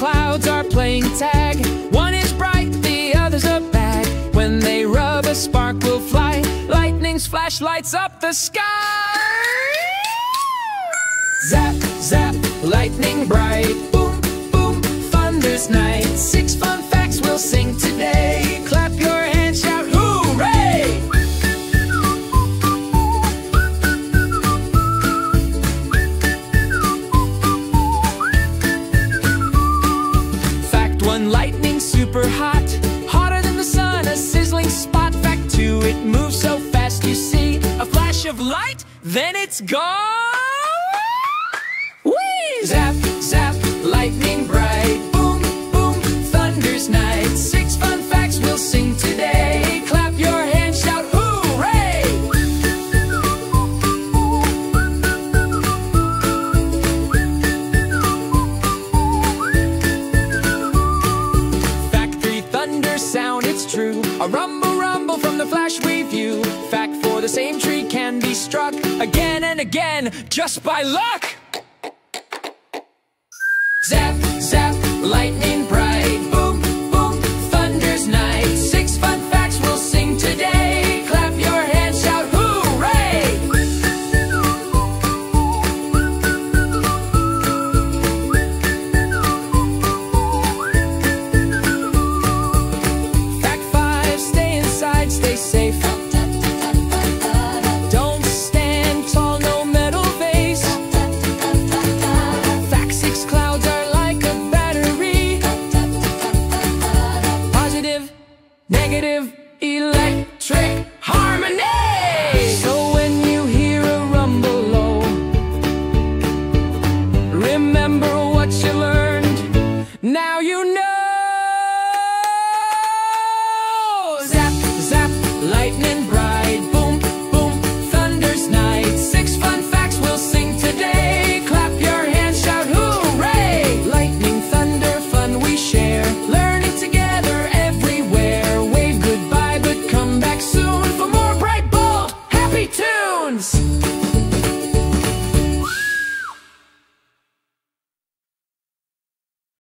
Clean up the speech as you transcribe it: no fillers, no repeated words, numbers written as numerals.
clouds are playing tag. One is bright, the other's a bag. When they rub, a spark will fly. Lightning's flash lights up the sky. Zap, zap, lightning bright. Boom, boom, thunder's night. 6 fun facts we'll sing today. Clap your hands, shout hooray! Fact 1, lightning's super hot. Hotter than the sun, a sizzling spot. Fact 2, it moves so fast you see a flash of light, then it's gone. Zap, zap, lightning bright. Boom, boom, thunder's night. 6 fun facts we'll sing today. Clap your hands, shout hooray! Fact 3, thunder sound, it's true. A rumble, rumble from the flash we view. Fact 4, the same tree can be struck again and again just by luck. Zap, zap, lightning bright. Boom, boom, thunder's night. 6 fun facts we'll sing today. Clap your hands, shout hooray! Fact 5, stay inside, stay safe. Don't stand tall, no metal vase. Fact 6, clouds are negative, electric harmony. So when you hear a rumble low, remember what you learned. Now you know.